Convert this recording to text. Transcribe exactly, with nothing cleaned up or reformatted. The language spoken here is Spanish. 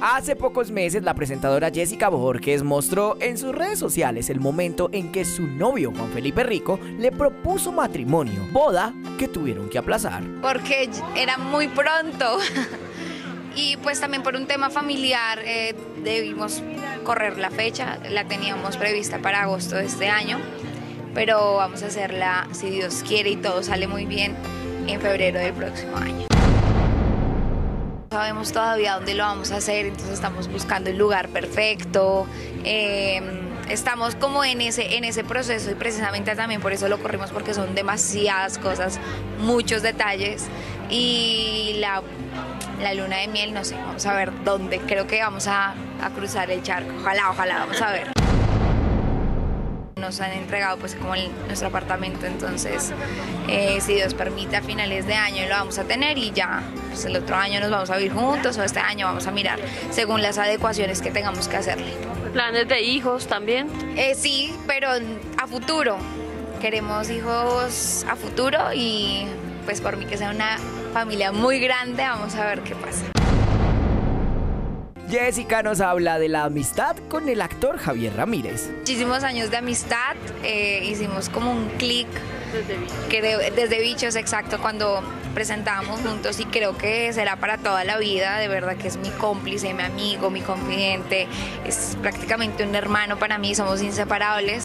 Hace pocos meses la presentadora Jessica Bohórquez mostró en sus redes sociales el momento en que su novio Juan Felipe Rico le propuso matrimonio, boda que tuvieron que aplazar. Porque era muy pronto y pues también por un tema familiar eh, debimos correr la fecha, la teníamos prevista para agosto de este año, pero vamos a hacerla, si Dios quiere y todo sale muy bien, en febrero del próximo año. No sabemos todavía dónde lo vamos a hacer, entonces estamos buscando el lugar perfecto, eh, estamos como en ese, en ese proceso y precisamente también por eso lo corrimos, porque son demasiadas cosas, muchos detalles y la, la luna de miel, no sé, vamos a ver dónde, creo que vamos a, a cruzar el charco, ojalá, ojalá, vamos a ver. Nos han entregado pues como el, nuestro apartamento, entonces eh, si Dios permite a finales de año lo vamos a tener y ya pues el otro año nos vamos a vivir juntos o este año vamos a mirar según las adecuaciones que tengamos que hacerle. ¿Planes de hijos también? Eh, sí, pero a futuro, queremos hijos a futuro y pues por mí que sea una familia muy grande, vamos a ver qué pasa. Jessica nos habla de la amistad con el actor Javier Ramírez. Muchísimos años de amistad, eh, hicimos como un clic desde, desde Bichos, exacto, cuando presentábamos juntos y creo que será para toda la vida, de verdad que es mi cómplice, mi amigo, mi confidente, es prácticamente un hermano para mí, somos inseparables.